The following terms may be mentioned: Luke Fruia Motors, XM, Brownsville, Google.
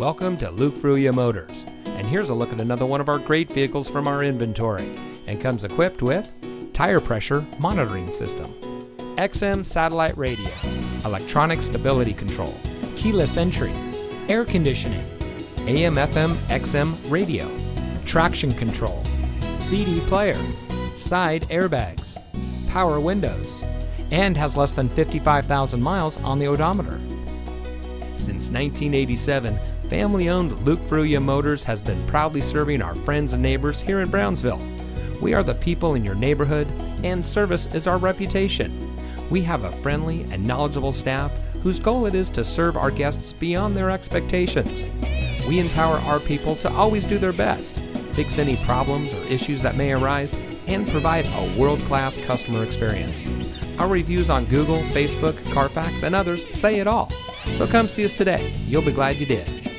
Welcome to Luke Fruia Motors, and here's a look at another one of our great vehicles from our inventory, and comes equipped with tire pressure monitoring system, XM satellite radio, electronic stability control, keyless entry, air conditioning, AM FM XM radio, traction control, CD player, side airbags, power windows, and has less than 55,000 miles on the odometer. Since 1987, family-owned Luke Fruia Motors has been proudly serving our friends and neighbors here in Brownsville. We are the people in your neighborhood, and service is our reputation. We have a friendly and knowledgeable staff whose goal it is to serve our guests beyond their expectations. We empower our people to always do their best, fix any problems or issues that may arise, and provide a world-class customer experience. Our reviews on Google, Facebook, Carfax, and others say it all. So come see us today. You'll be glad you did.